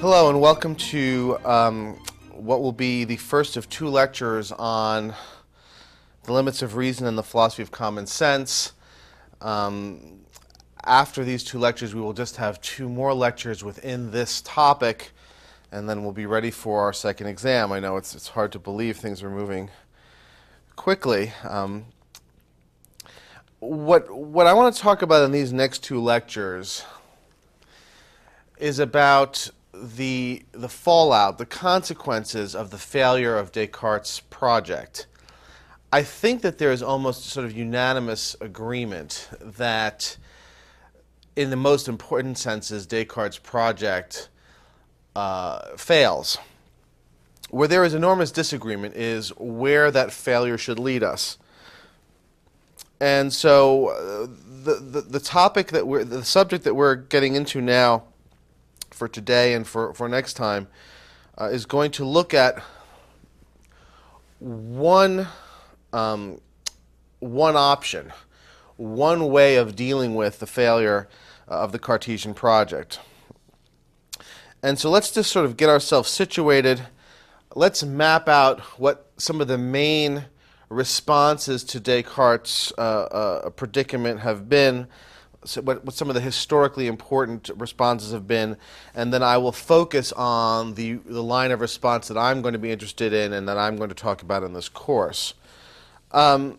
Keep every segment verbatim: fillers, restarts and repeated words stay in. Hello and welcome to um, what will be the first of two lectures on the limits of reason and the philosophy of common sense. Um, after these two lectures we will just have two more lectures within this topic, and then we'll be ready for our second exam. I know it's, it's hard to believe things are moving quickly. Um, what, what I want to talk about in these next two lectures is about the the fallout, the consequences of the failure of Descartes' project. I think that there is almost sort of unanimous agreement that in the most important senses Descartes' project uh, fails. Where there is enormous disagreement is where that failure should lead us. And so uh, the, the the topic that we're the subject that we're getting into now for today and for, for next time uh, is going to look at one, um, one option, one way of dealing with the failure uh, of the Cartesian project. And so let's just sort of get ourselves situated. Let's map out what some of the main responses to Descartes' uh, uh, predicament have been. So what, what some of the historically important responses have been, and then I will focus on the, the line of response that I'm going to be interested in and that I'm going to talk about in this course. Um,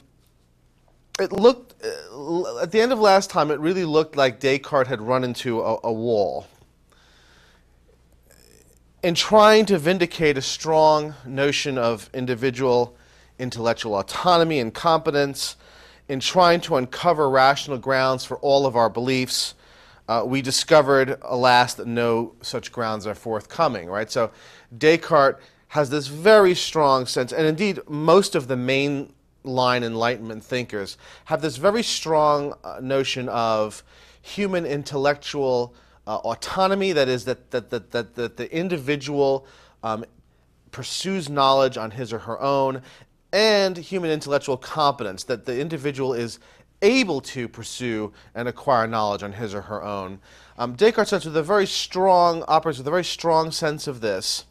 it looked, at the end of last time, it really looked like Descartes had run into a, a wall. In trying to vindicate a strong notion of individual intellectual autonomy and competence, in trying to uncover rational grounds for all of our beliefs, uh, we discovered, alas, that no such grounds are forthcoming, right? So Descartes has this very strong sense, and indeed most of the mainline Enlightenment thinkers have this very strong uh, notion of human intellectual uh, autonomy, that is, that, that, that, that, that the individual um, pursues knowledge on his or her own, and human intellectual competence, that the individual is able to pursue and acquire knowledge on his or her own. Um, Descartes starts with a very strong, operates with a very strong sense of this,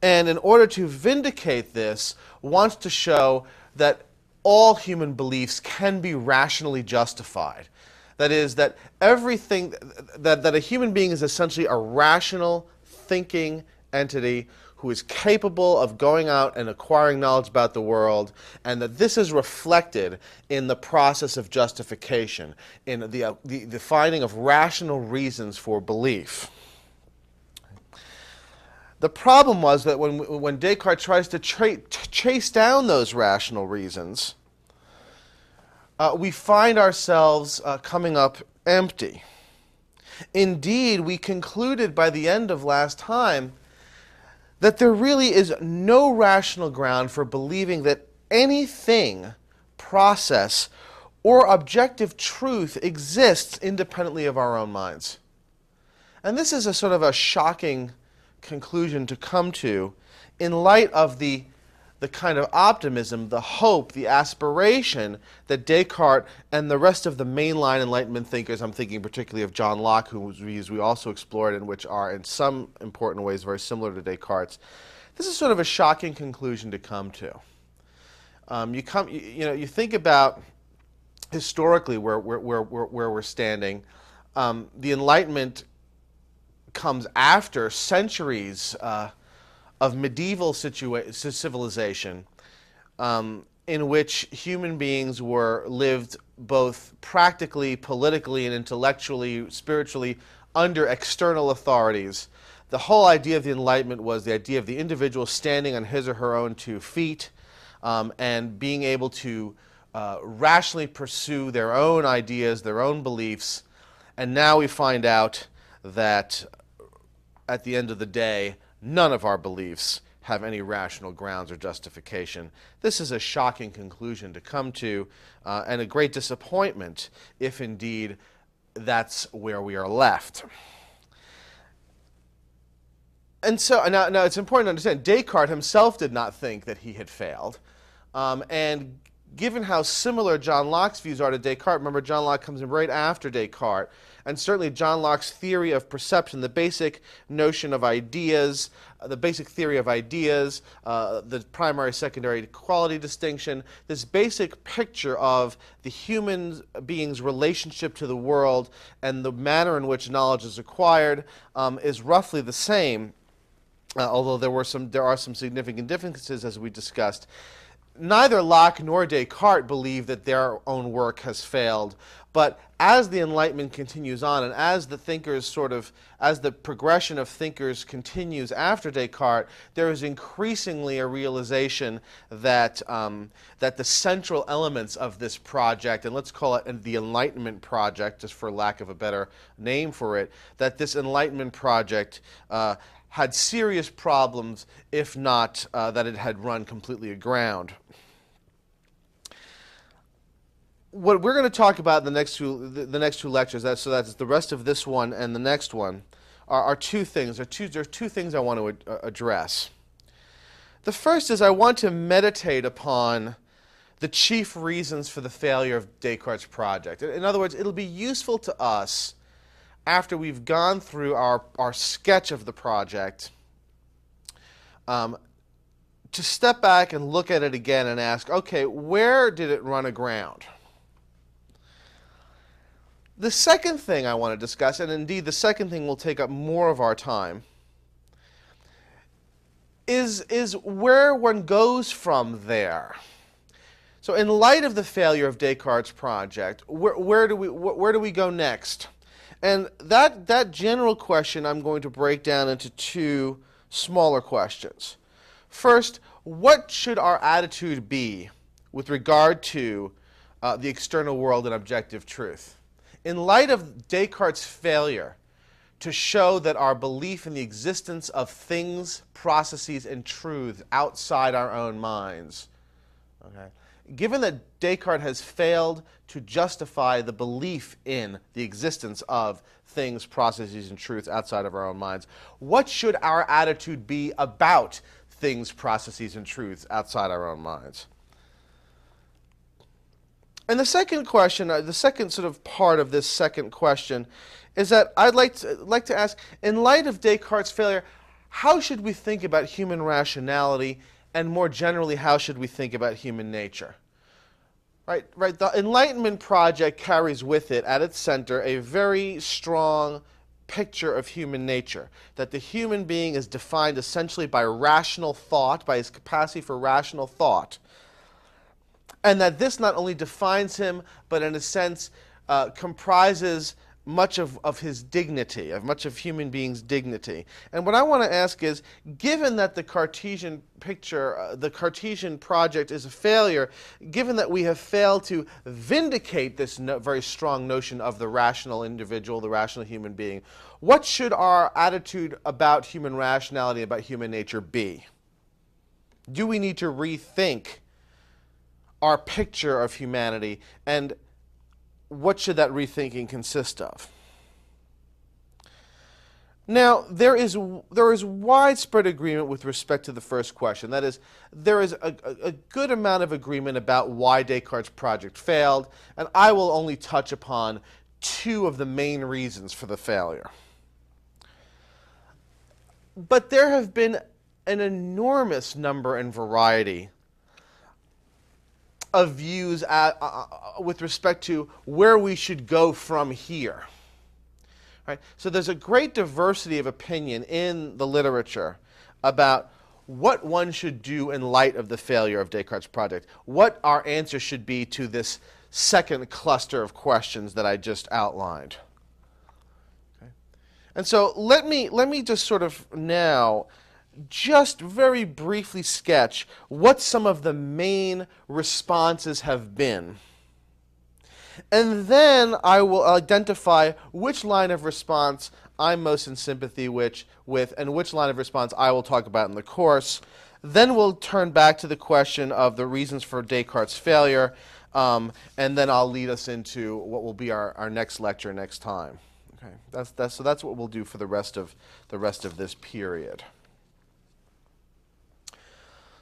and in order to vindicate this, wants to show that all human beliefs can be rationally justified. That is, that everything, that, that a human being is essentially a rational thinking entity who is capable of going out and acquiring knowledge about the world, and that this is reflected in the process of justification, in the, uh, the, the finding of rational reasons for belief. The problem was that when, when Descartes tries to tra chase down those rational reasons, uh, we find ourselves uh, coming up empty. Indeed, we concluded by the end of last time that there really is no rational ground for believing that anything, process, or objective truth exists independently of our own minds. And this is a sort of a shocking conclusion to come to in light of the, the kind of optimism, the hope, the aspiration that Descartes and the rest of the mainline Enlightenment thinkers, I'm thinking particularly of John Locke, whose views we also explored and which are in some important ways very similar to Descartes', this is sort of a shocking conclusion to come to. Um, you, come, you, you know, you think about historically where, where, where, where, where we're standing. Um, the Enlightenment comes after centuries uh, of medieval civilization um, in which human beings were lived both practically, politically, and intellectually, spiritually under external authorities. The whole idea of the Enlightenment was the idea of the individual standing on his or her own two feet um, and being able to uh, rationally pursue their own ideas, their own beliefs. And now we find out that at the end of the day, none of our beliefs have any rational grounds or justification. This is a shocking conclusion to come to, uh, and a great disappointment if indeed that's where we are left. And so now, now it's important to understand Descartes himself did not think that he had failed, um, and given how similar John Locke's views are to Descartes, remember John Locke comes in right after Descartes, and certainly John Locke's theory of perception, the basic notion of ideas, uh, the basic theory of ideas, uh, the primary-secondary quality distinction, this basic picture of the human being's relationship to the world and the manner in which knowledge is acquired um, is roughly the same, uh, although there were some, there are some significant differences as we discussed. Neither Locke nor Descartes believe that their own work has failed, but as the Enlightenment continues on and as the thinkers sort of, as the progression of thinkers continues after Descartes, there is increasingly a realization that, um, that the central elements of this project, and let's call it the Enlightenment project, just for lack of a better name for it, that this Enlightenment project uh, had serious problems, if not uh, that it had run completely aground. What we're going to talk about in the next two, the, the next two lectures, that, so that's the rest of this one and the next one, are, are two things. There are two, there are two things I want to ad address. The first is I want to meditate upon the chief reasons for the failure of Descartes' project. In other words, it'll be useful to us after we've gone through our, our sketch of the project, um, to step back and look at it again and ask, okay, where did it run aground? The second thing I want to discuss, and indeed the second thing will take up more of our time, is, is where one goes from there. So in light of the failure of Descartes' project, where, where do we, where do we go next? And that, that general question I'm going to break down into two smaller questions. First, what should our attitude be with regard to uh, the external world and objective truth? In light of Descartes' failure to show that our belief in the existence of things, processes, and truths outside our own minds, okay, given that Descartes has failed to justify the belief in the existence of things, processes, and truths outside of our own minds, what should our attitude be about things, processes, and truths outside our own minds? And the second question, the second sort of part of this second question, is that I'd like to, like to ask, in light of Descartes' failure, how should we think about human rationality? And more generally, how should we think about human nature? Right, right. The Enlightenment project carries with it, at its center, a very strong picture of human nature, that the human being is defined essentially by rational thought, by his capacity for rational thought, and that this not only defines him, but in a sense uh, comprises much of, of his dignity, of much of human beings' dignity. And what I want to ask is, given that the Cartesian picture, uh, the Cartesian project is a failure, given that we have failed to vindicate this no, very strong notion of the rational individual, the rational human being, what should our attitude about human rationality, about human nature be? Do we need to rethink our picture of humanity, and what should that rethinking consist of? Now, there is, there is widespread agreement with respect to the first question. That is, there is a, a good amount of agreement about why Descartes' project failed, and I will only touch upon two of the main reasons for the failure. But there have been an enormous number and variety of views at, uh, with respect to where we should go from here. Right? So there's a great diversity of opinion in the literature about what one should do in light of the failure of Descartes' project, what our answer should be to this second cluster of questions that I just outlined. Okay. And so let me, let me just sort of now just very briefly sketch what some of the main responses have been. And then I will identify which line of response I'm most in sympathy with, with and which line of response I will talk about in the course. Then we'll turn back to the question of the reasons for Descartes' failure, um, and then I'll lead us into what will be our, our next lecture next time. Okay. That's, that's, so that's what we'll do for the rest of, the rest of this period.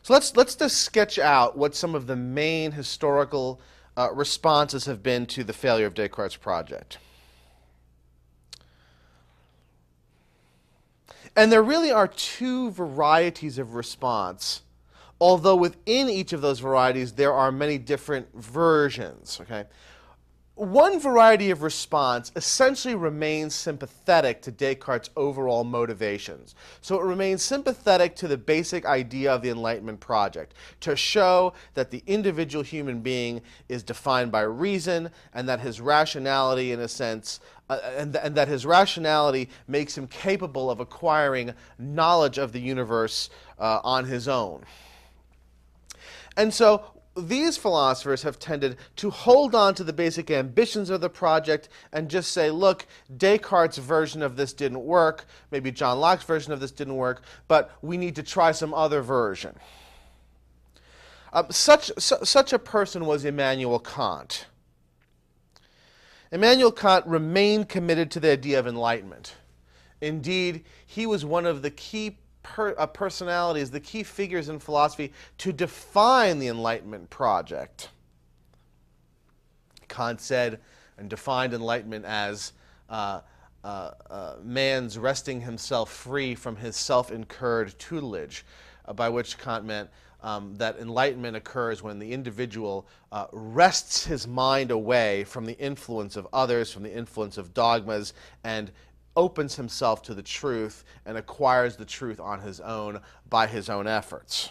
So let's let's just sketch out what some of the main historical uh, responses have been to the failure of Descartes' project. And there really are two varieties of response, although within each of those varieties there are many different versions. Okay? One variety of response essentially remains sympathetic to Descartes' overall motivations. So it remains sympathetic to the basic idea of the Enlightenment project, to show that the individual human being is defined by reason, and that his rationality, in a sense, uh, and, th and that his rationality makes him capable of acquiring knowledge of the universe uh, on his own. And so these philosophers have tended to hold on to the basic ambitions of the project and just say, look, Descartes' version of this didn't work, maybe John Locke's version of this didn't work, but we need to try some other version. Um, such, su such a person was Immanuel Kant. Immanuel Kant remained committed to the idea of enlightenment. Indeed, he was one of the key Per, uh, personalities, the key figures in philosophy to define the Enlightenment project. Kant said and defined enlightenment as uh, uh, uh, man's resting himself free from his self-incurred tutelage, uh, by which Kant meant um, that enlightenment occurs when the individual uh, wrests his mind away from the influence of others, from the influence of dogmas, and opens himself to the truth and acquires the truth on his own by his own efforts.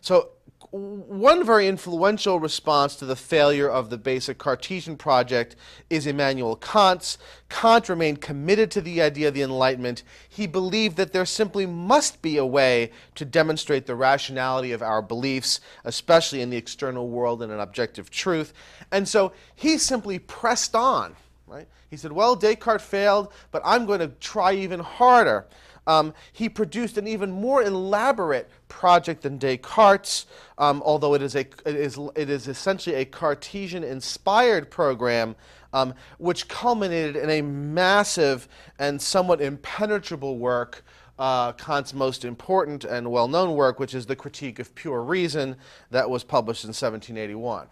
So one very influential response to the failure of the basic Cartesian project is Immanuel Kant's. Kant remained committed to the idea of the Enlightenment. He believed that there simply must be a way to demonstrate the rationality of our beliefs, especially in the external world and an objective truth. And so he simply pressed on. Right? He said, well, Descartes failed, but I'm going to try even harder. Um, he produced an even more elaborate project than Descartes', um, although it is, a, it, is, it is essentially a Cartesian-inspired program, um, which culminated in a massive and somewhat impenetrable work, uh, Kant's most important and well-known work, which is the Critique of Pure Reason, that was published in seventeen eighty-one.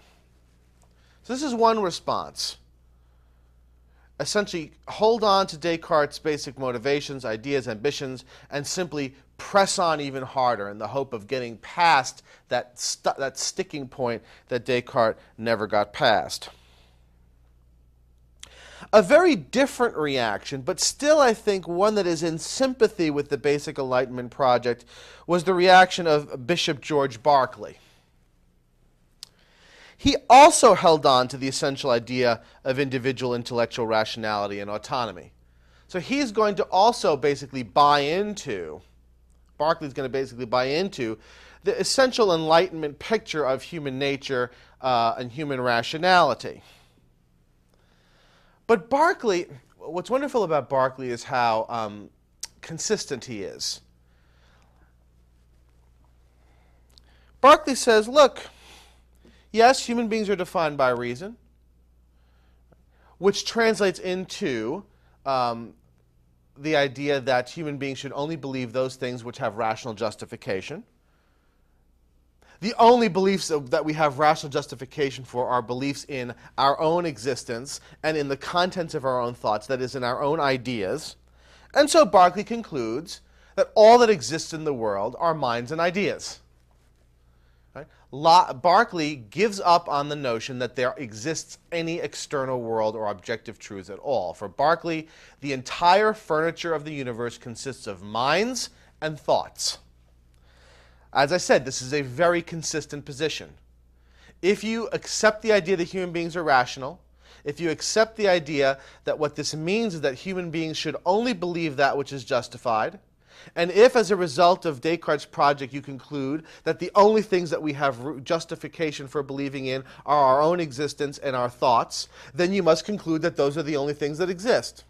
So this is one response. Essentially hold on to Descartes' basic motivations, ideas, ambitions, and simply press on even harder in the hope of getting past that, st that sticking point that Descartes never got past. A very different reaction, but still I think one that is in sympathy with the basic Enlightenment project, was the reaction of Bishop George Berkeley. He also held on to the essential idea of individual intellectual rationality and autonomy. So he's going to also basically buy into, Berkeley's going to basically buy into, the essential Enlightenment picture of human nature uh, and human rationality. But Berkeley, what's wonderful about Berkeley is how um, consistent he is. Berkeley says, look, yes, human beings are defined by reason, which translates into um, the idea that human beings should only believe those things which have rational justification. The only beliefs that we have rational justification for are beliefs in our own existence and in the contents of our own thoughts, that is, in our own ideas. And so Berkeley concludes that all that exists in the world are minds and ideas. Right? Berkeley gives up on the notion that there exists any external world or objective truths at all. For Berkeley, the entire furniture of the universe consists of minds and thoughts. As I said, this is a very consistent position. If you accept the idea that human beings are rational, if you accept the idea that what this means is that human beings should only believe that which is justified, and if, as a result of Descartes' project, you conclude that the only things that we have justification for believing in are our own existence and our thoughts, then you must conclude that those are the only things that exist.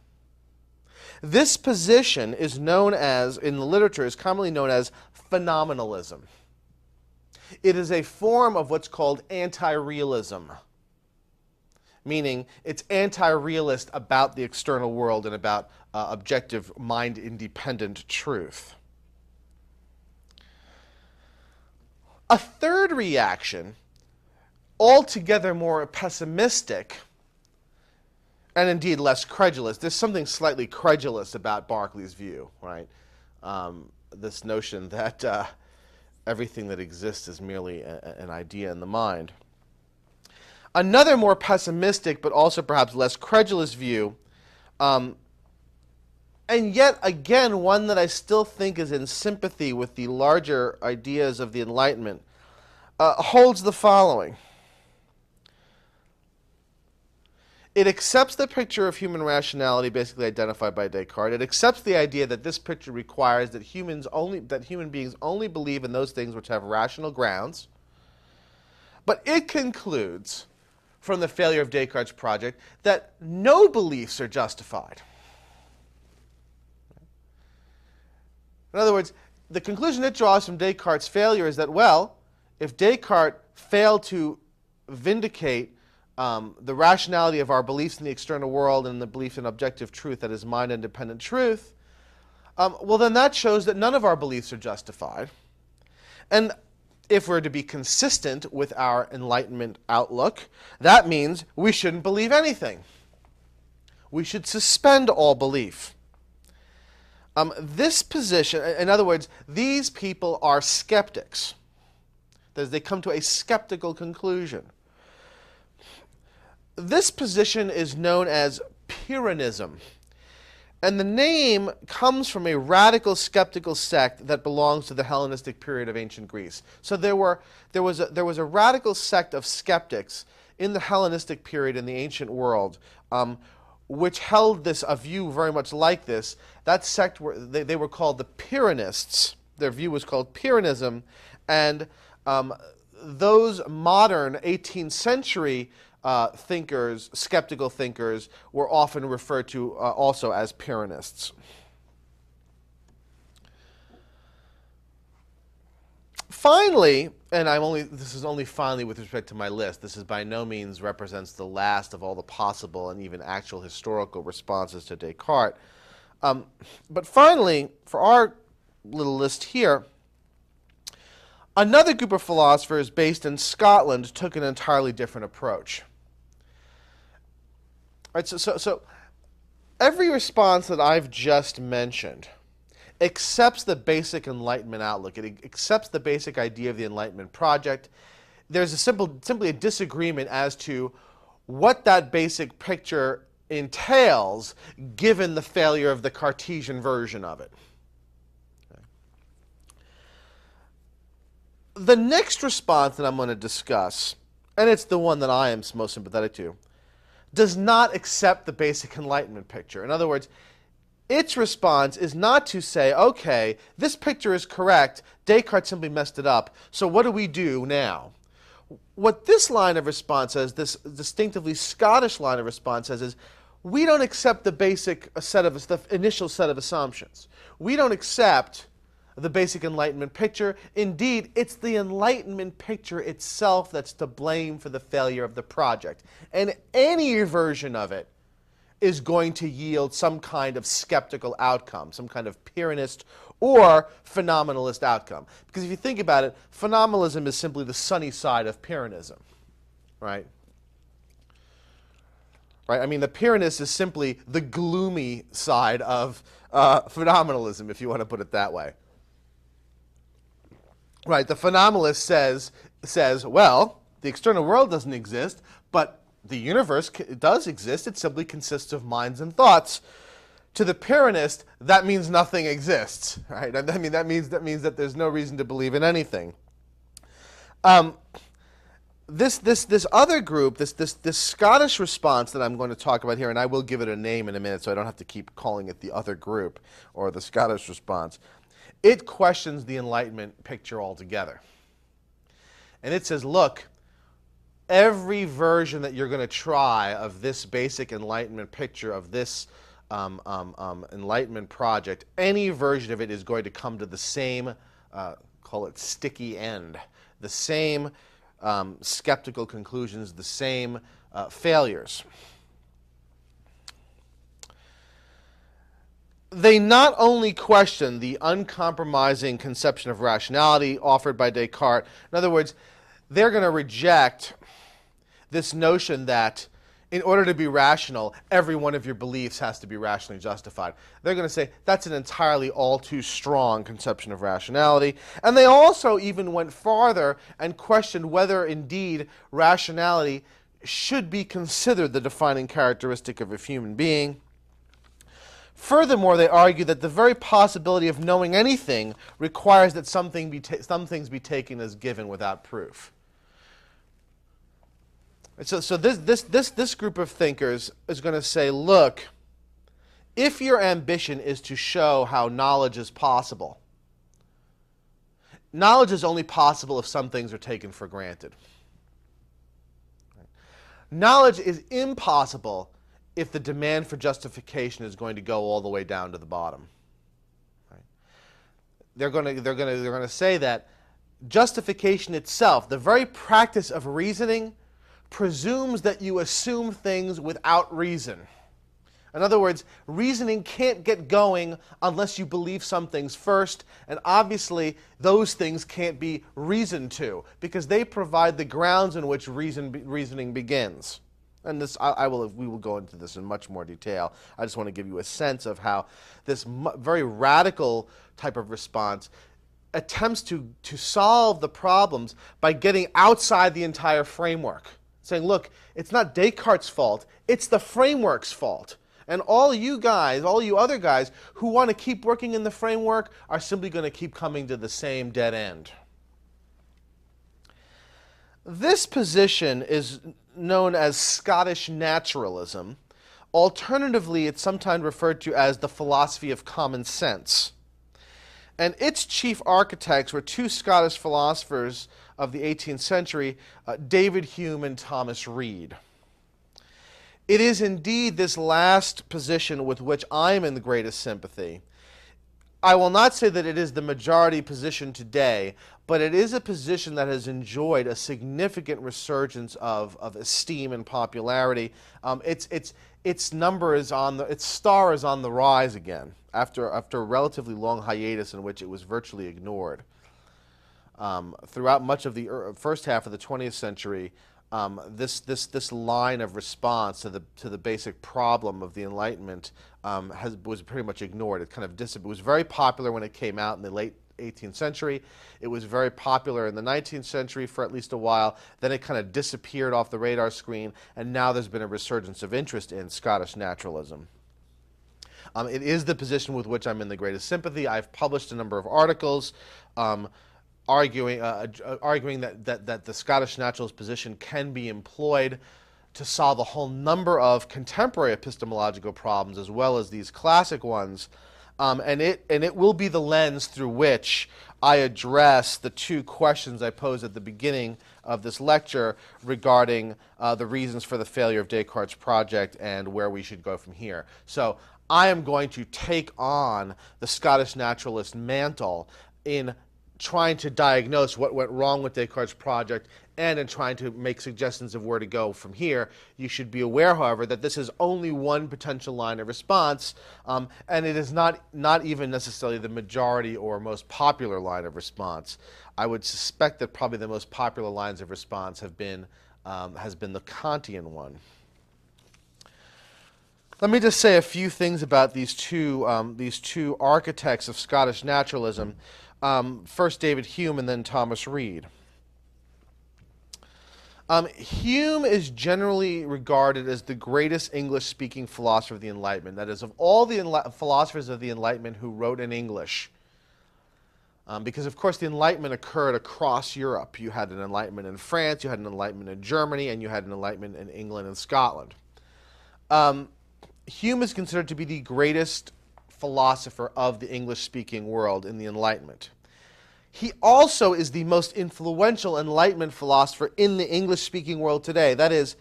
This position is known as, in the literature, is commonly known as phenomenalism. It is a form of what's called anti-realism, meaning it's anti-realist about the external world and about Uh, objective, mind-independent truth. A third reaction, altogether more pessimistic, and indeed less credulous. There's something slightly credulous about Berkeley's view, right? Um, this notion that uh, everything that exists is merely a, an idea in the mind. Another more pessimistic, but also perhaps less credulous view, um, and yet again one that I still think is in sympathy with the larger ideas of the Enlightenment, uh, holds the following. It accepts the picture of human rationality, basically identified by Descartes. It accepts the idea that this picture requires that humans only, that human beings only believe in those things which have rational grounds. But it concludes, from the failure of Descartes' project, that no beliefs are justified. In other words, the conclusion it draws from Descartes' failure is that, well, if Descartes failed to vindicate Um, the rationality of our beliefs in the external world and the belief in objective truth, that is mind-independent truth, um, well then that shows that none of our beliefs are justified. And if we're to be consistent with our Enlightenment outlook, that means we shouldn't believe anything. We should suspend all belief. Um, this position, in other words, these people are skeptics. That is, they come to a skeptical conclusion. This position is known as Pyrrhonism, and the name comes from a radical skeptical sect that belongs to the Hellenistic period of ancient Greece. So there were there was a, there was a radical sect of skeptics in the Hellenistic period in the ancient world, um, which held this a view very much like this. That sect were they, they were called the Pyrrhonists. Their view was called Pyrrhonism, and um, those modern eighteenth century Uh, thinkers, skeptical thinkers, were often referred to uh, also as Pyrrhonists. Finally, and I'm only this is only finally with respect to my list. This is by no means represents the last of all the possible and even actual historical responses to Descartes. Um, but finally, for our little list here, another group of philosophers based in Scotland took an entirely different approach. Right, so, so, so every response that I've just mentioned accepts the basic Enlightenment outlook. It accepts the basic idea of the Enlightenment project. There's a simple, simply a disagreement as to what that basic picture entails given the failure of the Cartesian version of it. Okay. The next response that I'm going to discuss, and it's the one that I am most sympathetic to, does not accept the basic Enlightenment picture. In other words, its response is not to say, okay, this picture is correct, Descartes simply messed it up, so what do we do now? What this line of response says, this distinctively Scottish line of response says, is we don't accept the basic set of, the initial set of assumptions. We don't accept the basic Enlightenment picture. Indeed, it's the Enlightenment picture itself that's to blame for the failure of the project. And any version of it is going to yield some kind of skeptical outcome, some kind of Pyrrhonist or phenomenalist outcome. Because if you think about it, phenomenalism is simply the sunny side of Pyrrhonism, right? Right? I mean, the Pyrrhonist is simply the gloomy side of uh, phenomenalism, if you want to put it that way. Right, the phenomenalist says, says, well, the external world doesn't exist, but the universe does exist. It simply consists of minds and thoughts. To the Pyrrhonist, that means nothing exists. Right? I mean, that means that means that there's no reason to believe in anything. Um, this this this other group, this this this Scottish response that I'm going to talk about here, and I will give it a name in a minute, so I don't have to keep calling it the other group or the Scottish response. It questions the Enlightenment picture altogether. And it says, look, every version that you're going to try of this basic Enlightenment picture, of this um, um, um, Enlightenment project, any version of it is going to come to the same, uh, call it sticky end, the same um, skeptical conclusions, the same uh, failures. They not only question the uncompromising conception of rationality offered by Descartes, in other words, they're going to reject this notion that in order to be rational, every one of your beliefs has to be rationally justified. They're going to say that's an entirely all too strong conception of rationality. And they also even went farther and questioned whether indeed rationality should be considered the defining characteristic of a human being. Furthermore, they argue that the very possibility of knowing anything requires that something be ta- some things be taken as given without proof. So, so this, this, this, this group of thinkers is going to say, look, if your ambition is to show how knowledge is possible, knowledge is only possible if some things are taken for granted. Knowledge is impossible if the demand for justification is going to go all the way down to the bottom. Right? They're going to, they're going to, they're going to say that justification itself, the very practice of reasoning, presumes that you assume things without reason. In other words, reasoning can't get going unless you believe some things first, and obviously those things can't be reasoned to, because they provide the grounds in which reason, reasoning begins. And this, I, I will, we will go into this in much more detail. I just want to give you a sense of how this m very radical type of response attempts to, to solve the problems by getting outside the entire framework. Saying, look, it's not Descartes' fault, it's the framework's fault. And all you guys, all you other guys who want to keep working in the framework are simply going to keep coming to the same dead end. This position is known as Scottish naturalism. Alternatively, it's sometimes referred to as the philosophy of common sense. And its chief architects were two Scottish philosophers of the eighteenth century, uh, David Hume and Thomas Reid. It is indeed this last position with which I am in the greatest sympathy. I will not say that it is the majority position today, but it is a position that has enjoyed a significant resurgence of, of esteem and popularity. Um, its, its, its number is on the, its star is on the rise again after, after a relatively long hiatus in which it was virtually ignored. Um, throughout much of the er first half of the twentieth century, um, this, this, this line of response to the, to the basic problem of the Enlightenment um, has, was pretty much ignored. It, kind of dis it was very popular when it came out in the late eighteenth century. It was very popular in the nineteenth century for at least a while. Then it kind of disappeared off the radar screen, and now there's been a resurgence of interest in Scottish naturalism. Um, it is the position with which I'm in the greatest sympathy. I've published a number of articles um, arguing, uh, uh, arguing that, that, that the Scottish naturalist position can be employed to solve a whole number of contemporary epistemological problems as well as these classic ones. Um, and, it, and it will be the lens through which I address the two questions I posed at the beginning of this lecture regarding uh, the reasons for the failure of Descartes' project and where we should go from here. So I am going to take on the Scottish naturalist mantle in trying to diagnose what went wrong with Descartes' project and in trying to make suggestions of where to go from here. You should be aware, however, that this is only one potential line of response, um, and it is not, not even necessarily the majority or most popular line of response. I would suspect that probably the most popular lines of response have been, um, has been the Kantian one. Let me just say a few things about these two, um, these two architects of Scottish naturalism. Um, first David Hume and then Thomas Reid. Um, Hume is generally regarded as the greatest English-speaking philosopher of the Enlightenment. That is, of all the Enli- philosophers of the Enlightenment who wrote in English, um, because of course the Enlightenment occurred across Europe. You had an Enlightenment in France, you had an Enlightenment in Germany, and you had an Enlightenment in England and Scotland. Um, Hume is considered to be the greatest philosopher of the English-speaking world in the Enlightenment. He also is the most influential Enlightenment philosopher in the English-speaking world today. That is,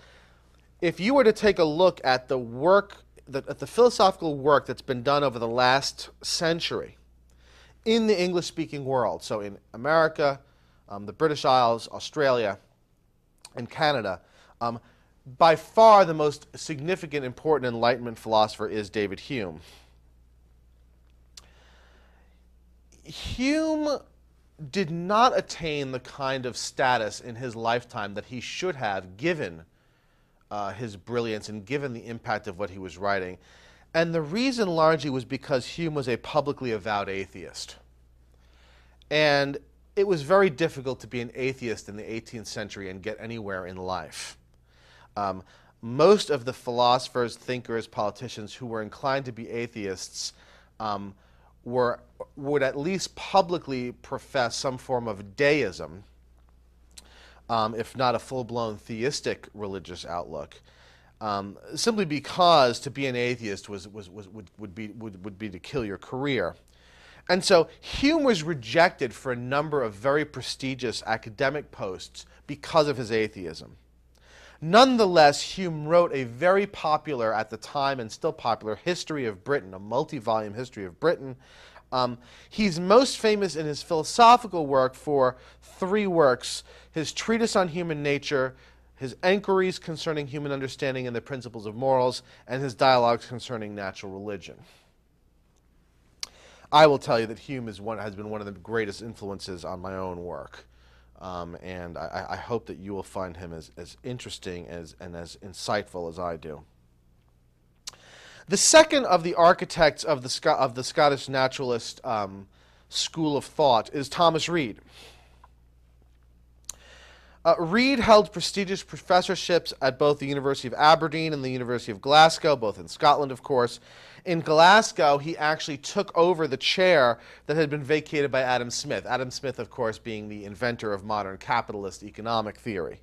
if you were to take a look at the work, the, at the philosophical work that's been done over the last century in the English-speaking world, so in America, um, the British Isles, Australia, and Canada, um, by far the most significant, important Enlightenment philosopher is David Hume. Hume did not attain the kind of status in his lifetime that he should have, given uh, his brilliance and given the impact of what he was writing. And the reason largely was because Hume was a publicly avowed atheist. And it was very difficult to be an atheist in the eighteenth century and get anywhere in life. Um, most of the philosophers, thinkers, politicians who were inclined to be atheists um, were, would at least publicly profess some form of deism, um, if not a full-blown theistic religious outlook, um, simply because to be an atheist was, was, was, would, would, be, would, would be to kill your career. And so Hume was rejected for a number of very prestigious academic posts because of his atheism. Nonetheless, Hume wrote a very popular, at the time and still popular, history of Britain, a multi-volume history of Britain. Um, he's most famous in his philosophical work for three works: his treatise on human nature, his enquiries concerning human understanding and the principles of morals, and his dialogues concerning natural religion. I will tell you that Hume is one, has been one of the greatest influences on my own work. Um, and I, I hope that you will find him as, as interesting as, and as insightful as I do. The second of the architects of the, Sco of the Scottish naturalist um, school of thought is Thomas Reid. Uh, Reid held prestigious professorships at both the University of Aberdeen and the University of Glasgow, both in Scotland, of course. In Glasgow, he actually took over the chair that had been vacated by Adam Smith. Adam Smith, of course, being the inventor of modern capitalist economic theory,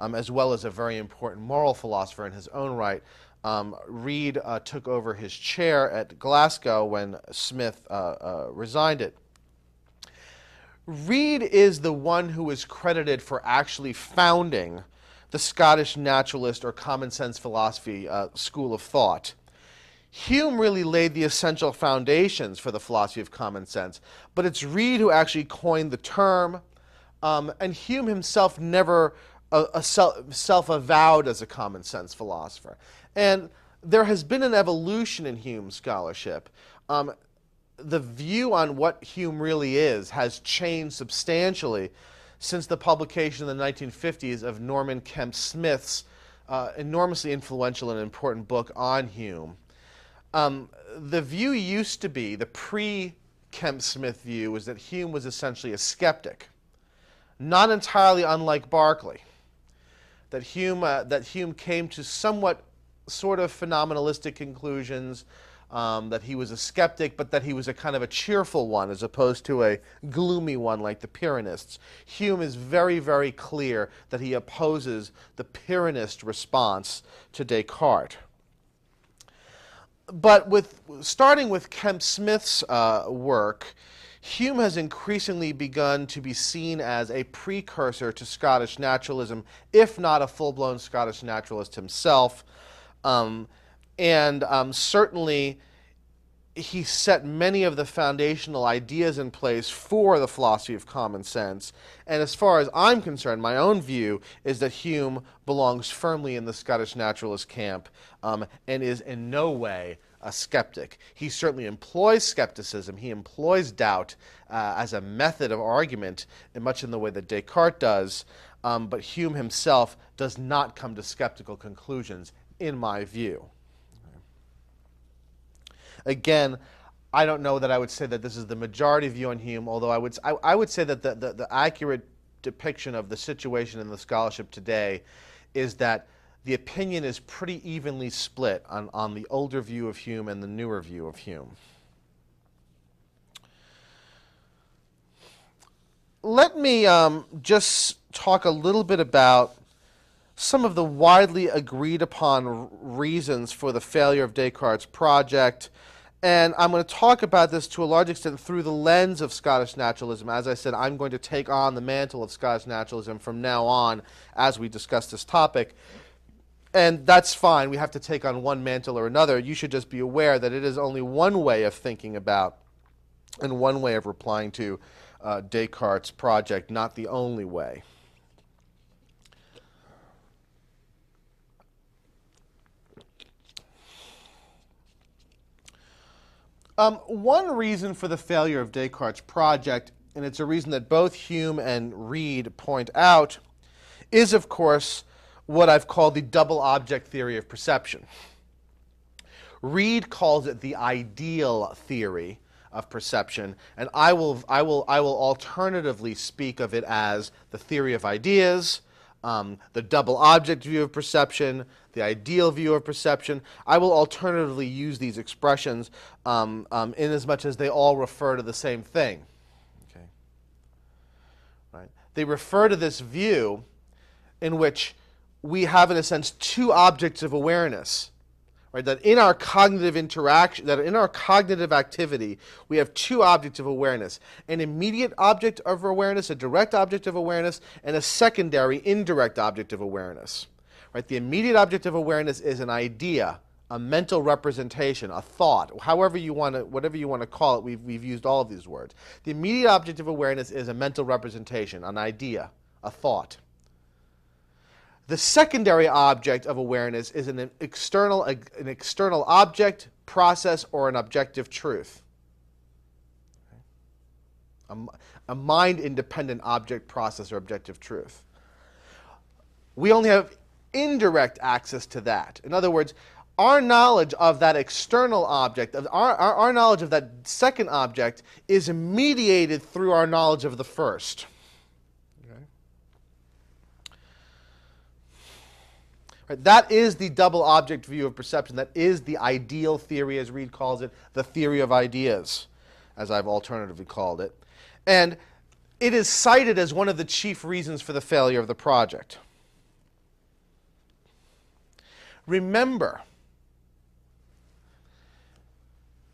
um, as well as a very important moral philosopher in his own right. Um, Reid uh, took over his chair at Glasgow when Smith uh, uh, resigned it. Reid is the one who is credited for actually founding the Scottish naturalist or common sense philosophy uh, school of thought. Hume really laid the essential foundations for the philosophy of common sense, but it's Reid who actually coined the term, um, and Hume himself never uh, uh, self-avowed as a common sense philosopher. And there has been an evolution in Hume's scholarship. Um, the view on what Hume really is has changed substantially since the publication in the nineteen fifties of Norman Kemp Smith's uh, enormously influential and important book on Hume. Um, the view used to be, the pre-Kemp Smith view, was that Hume was essentially a skeptic, not entirely unlike Berkeley, that Hume, uh, that Hume came to somewhat sort of phenomenalistic conclusions, um, that he was a skeptic, but that he was a kind of a cheerful one as opposed to a gloomy one like the Pyrrhonists. Hume is very, very clear that he opposes the Pyrrhonist response to Descartes. But with, starting with Kemp Smith's uh, work, Hume has increasingly begun to be seen as a precursor to Scottish naturalism, if not a full-blown Scottish naturalist himself. Um, and um, certainly he set many of the foundational ideas in place for the philosophy of common sense. And as far as I'm concerned, my own view is that Hume belongs firmly in the Scottish naturalist camp um, and is in no way a skeptic. He certainly employs skepticism. He employs doubt uh, as a method of argument, in much in the way that Descartes does. Um, but Hume himself does not come to skeptical conclusions, in my view. Again, I don't know that I would say that this is the majority view on Hume, although I would, I, I would say that the, the, the accurate depiction of the situation in the scholarship today is that the opinion is pretty evenly split on, on the older view of Hume and the newer view of Hume. Let me um, just talk a little bit about some of the widely agreed upon reasons for the failure of Descartes' project. And I'm going to talk about this to a large extent through the lens of Scottish naturalism. As I said, I'm going to take on the mantle of Scottish naturalism from now on as we discuss this topic. And that's fine. We have to take on one mantle or another. You should just be aware that it is only one way of thinking about and one way of replying to uh, Descartes' project, not the only way. Um, one reason for the failure of Descartes' project, and it's a reason that both Hume and Reid point out, is, of course, what I've called the double object theory of perception. Reid calls it the ideal theory of perception, and I will, I will, I will alternatively speak of it as the theory of ideas, um, the double object view of perception, the ideal view of perception. I will alternatively use these expressions um, um, in as much as they all refer to the same thing. Okay. Right. They refer to this view in which we have, in a sense, two objects of awareness. Right, that in our cognitive interaction, that in our cognitive activity, we have two objects of awareness, an immediate object of awareness, a direct object of awareness, and a secondary indirect object of awareness. Right, the immediate object of awareness is an idea, a mental representation, a thought, however you want to, whatever you want to call it, we've, we've used all of these words. The immediate object of awareness is a mental representation, an idea, a thought. The secondary object of awareness is an external, an external object, process, or an objective truth. A, a mind-independent object, process, or objective truth. We only have indirect access to that. In other words, our knowledge of that external object, of our, our, our knowledge of that second object is mediated through our knowledge of the first. Right, that is the double object view of perception. That is the ideal theory, as Reid calls it, the theory of ideas, as I've alternatively called it. And it is cited as one of the chief reasons for the failure of the project. Remember,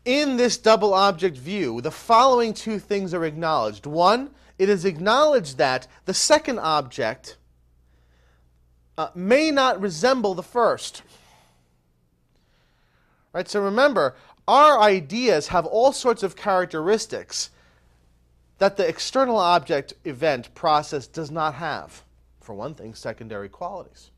in this double object view, the following two things are acknowledged. One, it is acknowledged that the second object Uh, may not resemble the first. Right? So remember, our ideas have all sorts of characteristics that the external object, event, process does not have. For one thing, secondary qualities.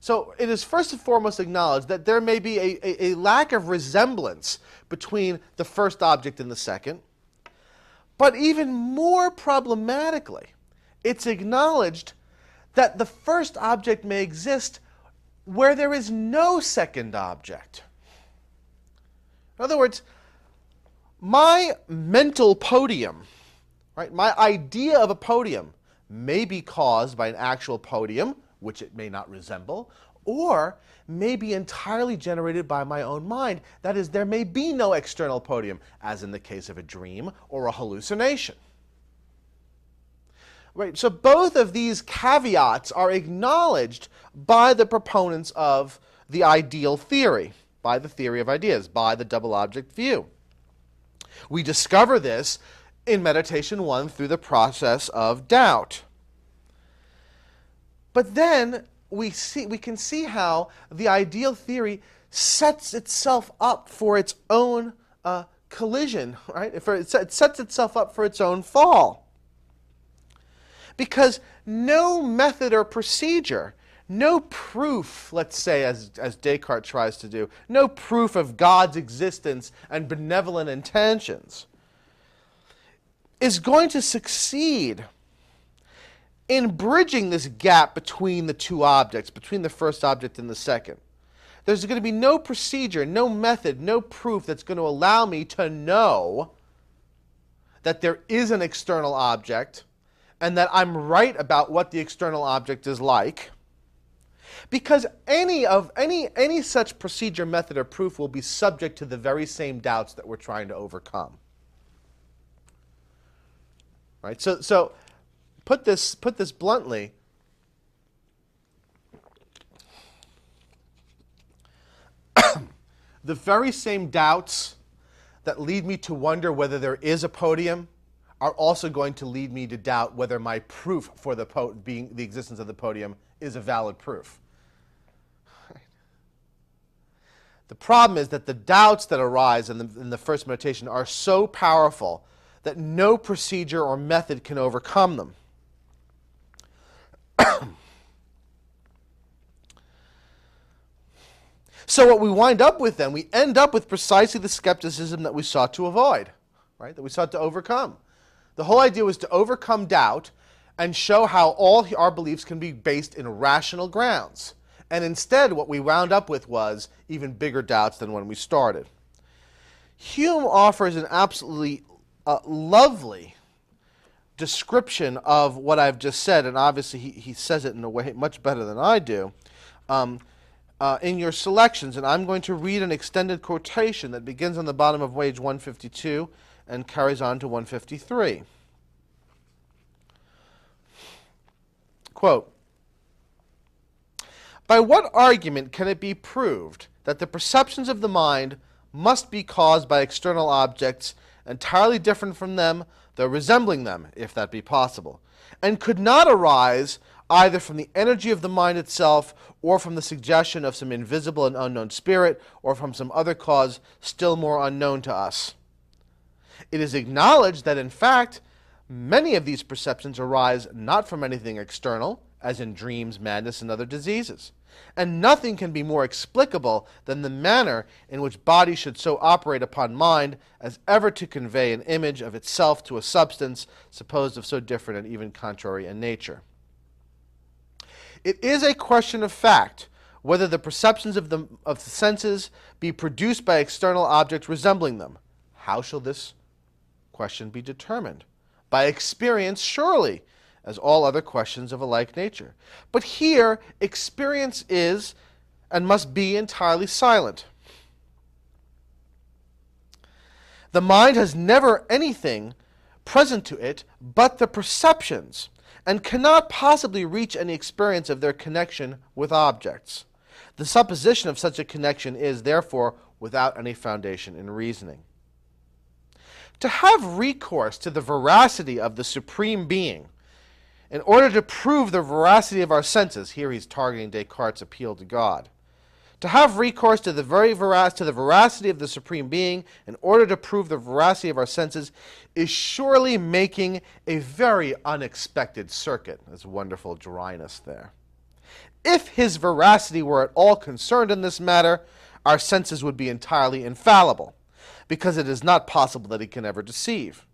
So it is first and foremost acknowledged that there may be a, a, a lack of resemblance between the first object and the second. But even more problematically, it's acknowledged that the first object may exist where there is no second object. In other words, my mental podium, right, my idea of a podium may be caused by an actual podium, which it may not resemble, or may be entirely generated by my own mind. That is, there may be no external podium, as in the case of a dream or a hallucination. Right, so both of these caveats are acknowledged by the proponents of the ideal theory, by the theory of ideas, by the double object view. We discover this in Meditation one through the process of doubt. But then we see, we can see how the ideal theory sets itself up for its own uh, collision, right? It sets itself up for its own fall. Because no method or procedure, no proof, let's say, as, as Descartes tries to do, no proof of God's existence and benevolent intentions is going to succeed in bridging this gap between the two objects, between the first object and the second. There's going to be no procedure, no method, no proof that's going to allow me to know that there is an external object and that I'm right about what the external object is like, because any of any any such procedure, method, or proof will be subject to the very same doubts that we're trying to overcome. Right? So so put this put this bluntly, the very same doubts that lead me to wonder whether there is a podium are also going to lead me to doubt whether my proof for the po being the existence of the podium is a valid proof. Right. The problem is that the doubts that arise in the, in the first meditation are so powerful that no procedure or method can overcome them. So what we wind up with then, we end up with precisely the skepticism that we sought to avoid, right? That we sought to overcome. The whole idea was to overcome doubt and show how all our beliefs can be based in rational grounds. And instead, what we wound up with was even bigger doubts than when we started. Hume offers an absolutely uh, lovely description of what I've just said, and obviously he, he says it in a way much better than I do, um, uh, in your selections. And I'm going to read an extended quotation that begins on the bottom of page one fifty-two and carries on to one fifty-three. Quote, "By what argument can it be proved that the perceptions of the mind must be caused by external objects entirely different from them, though resembling them, if that be possible, and could not arise either from the energy of the mind itself, or from the suggestion of some invisible and unknown spirit, or from some other cause still more unknown to us? It is acknowledged that, in fact, many of these perceptions arise not from anything external, as in dreams, madness, and other diseases. And nothing can be more explicable than the manner in which body should so operate upon mind as ever to convey an image of itself to a substance supposed of so different and even contrary in nature. It is a question of fact whether the perceptions of the, of the senses be produced by external objects resembling them. How shall this question be determined? By experience, surely, as all other questions of a like nature. But here, experience is and must be entirely silent. The mind has never anything present to it but the perceptions, and cannot possibly reach any experience of their connection with objects. The supposition of such a connection is, therefore, without any foundation in reasoning. To have recourse to the veracity of the Supreme Being, in order to prove the veracity of our senses," here he's targeting Descartes' appeal to God, "to have recourse to the very verac to the veracity of the Supreme Being in order to prove the veracity of our senses is surely making a very unexpected circuit." That's wonderful Gerrinus there. "If his veracity were at all concerned in this matter, our senses would be entirely infallible, because it is not possible that he can ever deceive.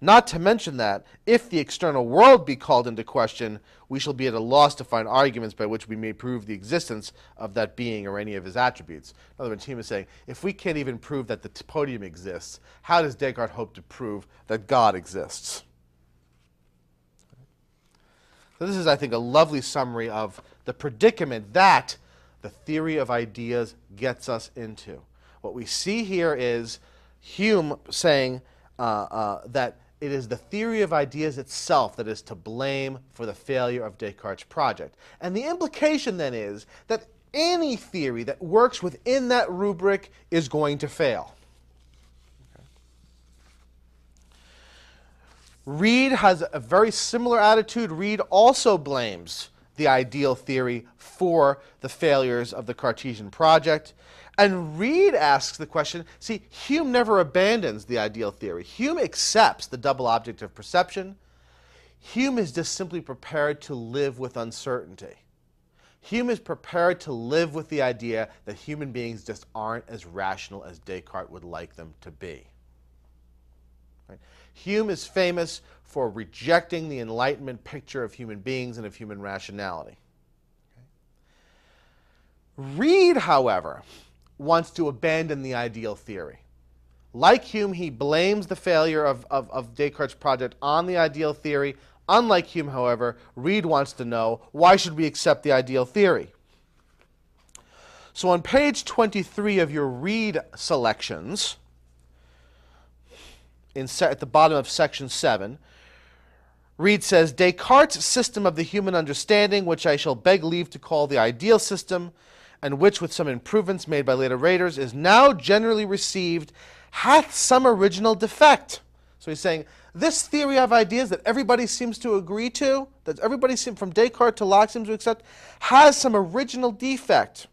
Not to mention that, if the external world be called into question, we shall be at a loss to find arguments by which we may prove the existence of that being or any of his attributes." In other words, Hume is saying, if we can't even prove that the podium exists, how does Descartes hope to prove that God exists? So this is, I think, a lovely summary of the predicament that the theory of ideas gets us into. What we see here is Hume saying uh, uh, that it is the theory of ideas itself that is to blame for the failure of Descartes' project. And the implication then is that any theory that works within that rubric is going to fail. Okay. Reid has a very similar attitude. Reid also blames the ideal theory for the failures of the Cartesian project. And Reid asks the question, see, Hume never abandons the ideal theory. Hume accepts the double object of perception. Hume is just simply prepared to live with uncertainty. Hume is prepared to live with the idea that human beings just aren't as rational as Descartes would like them to be. Right? Hume is famous for rejecting the Enlightenment picture of human beings and of human rationality. Okay. Reid, however, wants to abandon the ideal theory. Like Hume, he blames the failure of, of, of Descartes' project on the ideal theory. Unlike Hume, however, Reid wants to know, why should we accept the ideal theory? So on page twenty-three of your Reid selections, in se at the bottom of section seven, Reid says, "Descartes' system of the human understanding, which I shall beg leave to call the ideal system, and which, with some improvements made by later writers, is now generally received, hath some original defect." So he's saying, this theory of ideas that everybody seems to agree to, that everybody from Descartes to Locke seems to accept, has some original defect.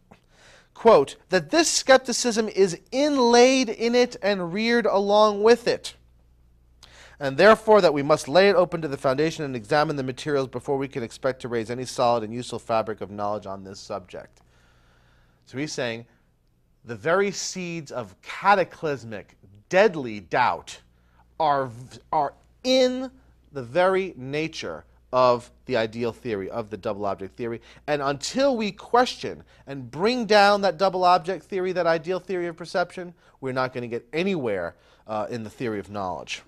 Quote, "that this skepticism is inlaid in it and reared along with it, and therefore that we must lay it open to the foundation and examine the materials before we can expect to raise any solid and useful fabric of knowledge on this subject." So he's saying the very seeds of cataclysmic, deadly doubt are, are in the very nature of the ideal theory, of the double object theory. And until we question and bring down that double object theory, that ideal theory of perception, we're not going to get anywhere uh, in the theory of knowledge.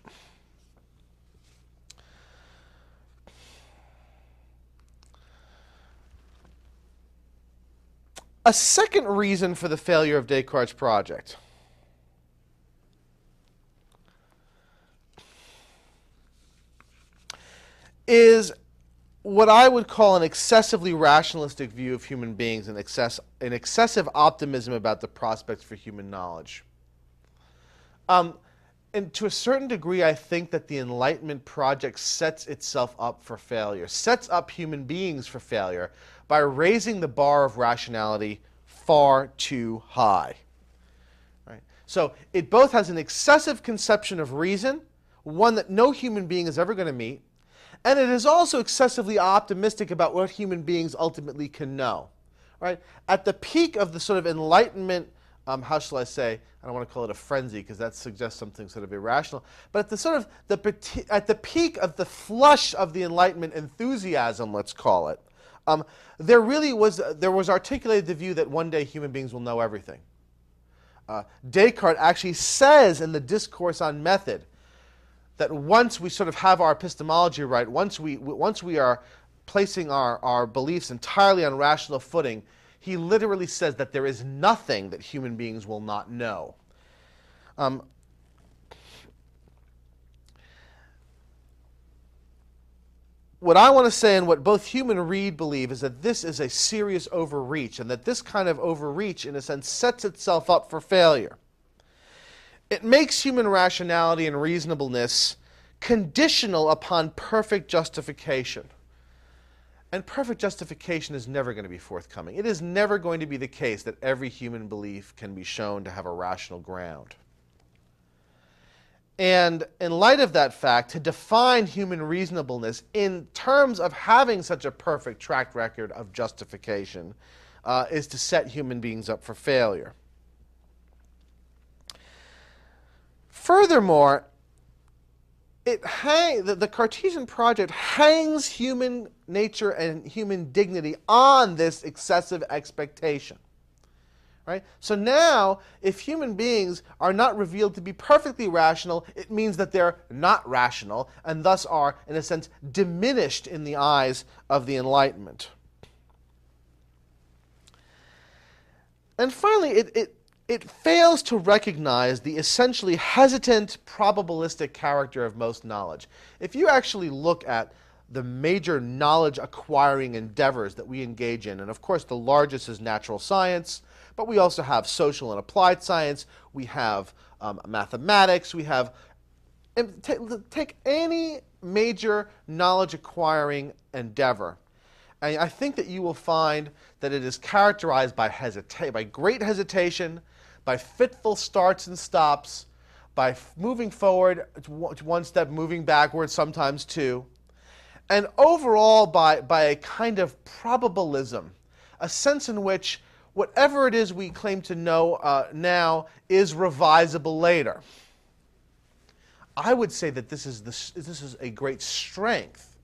A second reason for the failure of Descartes' project is what I would call an excessively rationalistic view of human beings and excess, an excessive optimism about the prospects for human knowledge. Um, and to a certain degree, I think that the Enlightenment project sets itself up for failure, sets up human beings for failure, by raising the bar of rationality far too high. Right? So it both has an excessive conception of reason, one that no human being is ever going to meet, and it is also excessively optimistic about what human beings ultimately can know. Right? At the peak of the sort of Enlightenment, um, how shall I say, I don't want to call it a frenzy because that suggests something sort of irrational, but at the sort of, the, at the peak of the flush of the Enlightenment enthusiasm, let's call it, Um, there really was, there was articulated the view that one day human beings will know everything. Uh, Descartes actually says in the Discourse on Method that once we sort of have our epistemology right, once we, once we are placing our, our beliefs entirely on rational footing, he literally says that there is nothing that human beings will not know. Um, What I want to say, and what both Hume and Reid believe, is that this is a serious overreach, and that this kind of overreach, in a sense, sets itself up for failure. It makes human rationality and reasonableness conditional upon perfect justification. And perfect justification is never going to be forthcoming. It is never going to be the case that every human belief can be shown to have a rational ground. And in light of that fact, to define human reasonableness in terms of having such a perfect track record of justification uh, is to set human beings up for failure. Furthermore, it hang, the, the Cartesian project hangs human nature and human dignity on this excessive expectation. Right? So now, if human beings are not revealed to be perfectly rational, it means that they're not rational, and thus are, in a sense, diminished in the eyes of the Enlightenment. And finally, it, it, it fails to recognize the essentially hesitant, probabilistic character of most knowledge. If you actually look at the major knowledge-acquiring endeavors that we engage in, and of course the largest is natural science, but we also have social and applied science, we have um, mathematics, we have, and take any major knowledge acquiring endeavor. And I think that you will find that it is characterized by, hesita by great hesitation, by fitful starts and stops, by moving forward one step, moving backward sometimes two, and overall by, by a kind of probabilism, a sense in which whatever it is we claim to know uh, now is revisable later. I would say that this is, the, this is a great strength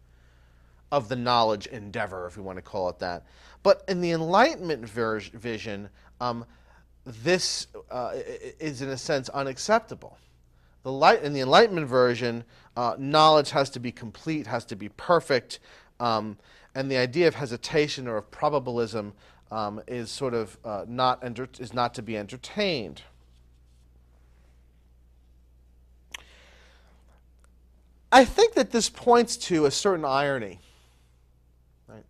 of the knowledge endeavor, if we want to call it that. But in the Enlightenment vision, um, this uh, is in a sense unacceptable. The light, in the Enlightenment version, uh, knowledge has to be complete, has to be perfect, um, and the idea of hesitation or of probabilism Um, is sort of uh, not enter is not to be entertained. I think that this points to a certain irony. Right?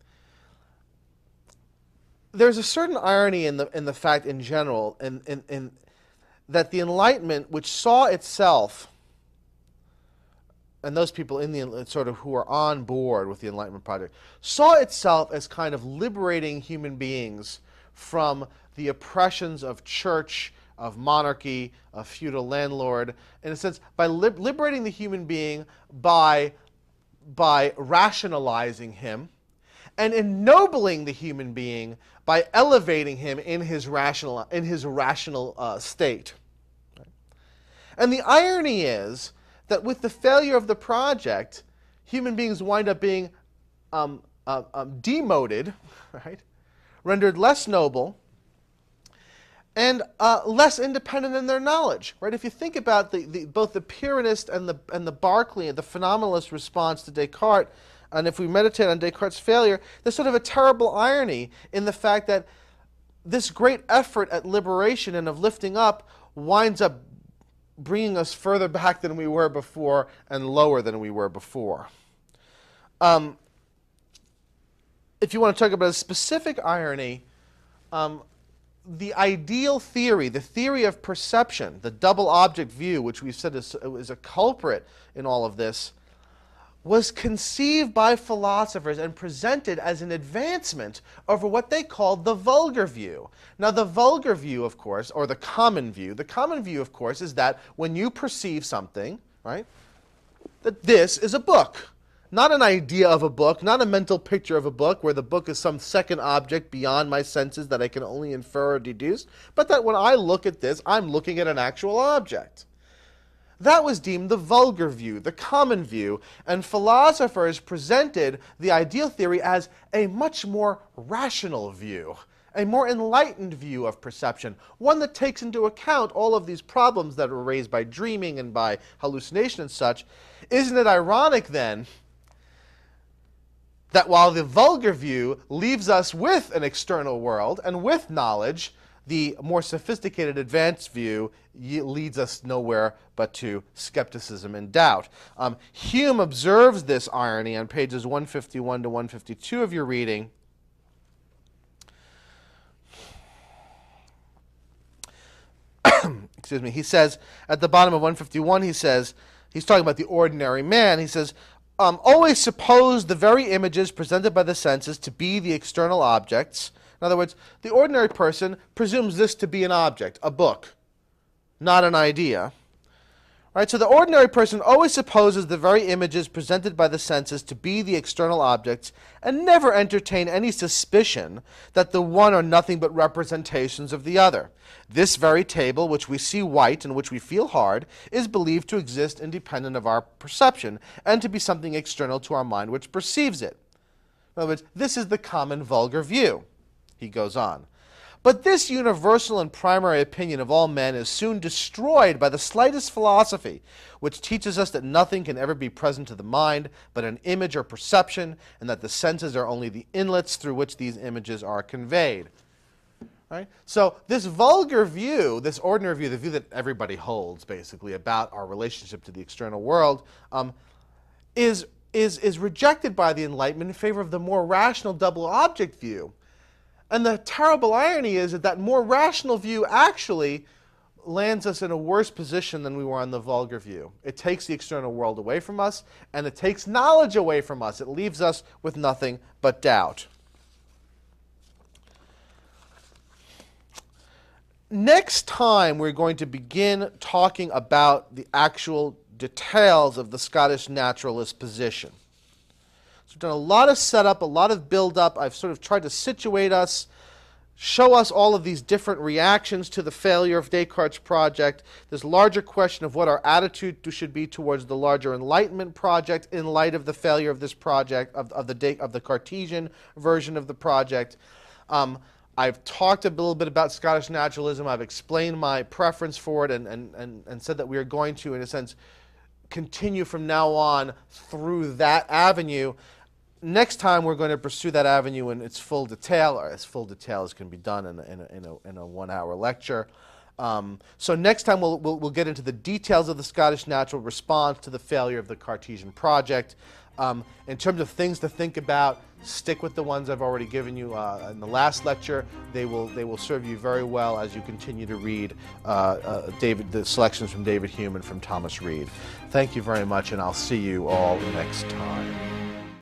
There's a certain irony in the in the fact, in general, in, in, in that the Enlightenment, which saw itself, and those people in the sort of who are on board with the Enlightenment project, saw itself as kind of liberating human beings from the oppressions of church, of monarchy, of feudal landlord, in a sense, by lib liberating the human being by, by rationalizing him, and ennobling the human being by elevating him in his rational, in his rational uh, state. And the irony is that with the failure of the project, human beings wind up being um, uh, um, demoted, right? Rendered less noble, and uh, less independent in their knowledge, right? If you think about the, the, both the Pyrrhonist and the, and the Berkeley, the phenomenalist response to Descartes, and if we meditate on Descartes' failure, there's sort of a terrible irony in the fact that this great effort at liberation and of lifting up winds up bringing us further back than we were before and lower than we were before. Um, if you want to talk about a specific irony, um, the ideal theory, the theory of perception, the double object view, which we've said is, is a culprit in all of this, was conceived by philosophers and presented as an advancement over what they called the vulgar view. Now, the vulgar view, of course, or the common view, the common view, of course, is that when you perceive something, right, that this is a book. Not an idea of a book, not a mental picture of a book where the book is some second object beyond my senses that I can only infer or deduce, but that when I look at this, I'm looking at an actual object. That was deemed the vulgar view, the common view, and philosophers presented the ideal theory as a much more rational view, a more enlightened view of perception, one that takes into account all of these problems that were raised by dreaming and by hallucination and such. Isn't it ironic, then, that while the vulgar view leaves us with an external world and with knowledge, the more sophisticated advanced view leads us nowhere but to skepticism and doubt. Um, Hume observes this irony on pages one fifty-one to one fifty-two of your reading. Excuse me. He says, at the bottom of one fifty-one, he says, he's talking about the ordinary man, he says, Um, always suppose the very images presented by the senses to be the external objects. In other words, the ordinary person presumes this to be an object, a book, not an idea. Right? So the ordinary person always supposes the very images presented by the senses to be the external objects and never entertain any suspicion that the one are nothing but representations of the other. This very table, which we see white and which we feel hard, is believed to exist independent of our perception and to be something external to our mind which perceives it. In other words, this is the common vulgar view, he goes on. But this universal and primary opinion of all men is soon destroyed by the slightest philosophy, which teaches us that nothing can ever be present to the mind but an image or perception, and that the senses are only the inlets through which these images are conveyed. Right? So this vulgar view, this ordinary view, the view that everybody holds, basically, about our relationship to the external world, um, is, is, is rejected by the Enlightenment in favor of the more rational double object view. And the terrible irony is that that more rational view actually lands us in a worse position than we were on the vulgar view. It takes the external world away from us, and it takes knowledge away from us. It leaves us with nothing but doubt. Next time, we're going to begin talking about the actual details of the Scottish naturalist position. We've done a lot of setup, a lot of build-up. I've sort of tried to situate us, show us all of these different reactions to the failure of Descartes' project, this larger question of what our attitude should be towards the larger Enlightenment project in light of the failure of this project, of, of, the, of the Cartesian version of the project. Um, I've talked a little bit about Scottish naturalism. I've explained my preference for it and, and, and, and said that we are going to, in a sense, continue from now on through that avenue. Next time, we're going to pursue that avenue in its full detail, or as full detail as can be done in a, in a, in a, in a one-hour lecture. Um, so next time, we'll, we'll, we'll get into the details of the Scottish natural response to the failure of the Cartesian project. Um, in terms of things to think about, stick with the ones I've already given you uh, in the last lecture. They will, they will serve you very well as you continue to read uh, uh, David, the selections from David Hume and from Thomas Reid. Thank you very much, and I'll see you all next time.